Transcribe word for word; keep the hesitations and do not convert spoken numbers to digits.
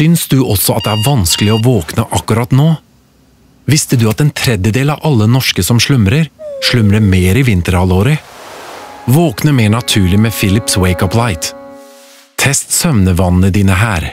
Syns du også at det er vanskelig å våkne akkurat nå? Visste du at en tredjedel av alle norske som slumrer, slumrer mer i vinterhalvåret? Våkne mer naturlig med Philips Wake Up Light. Test søvnvanene dine her.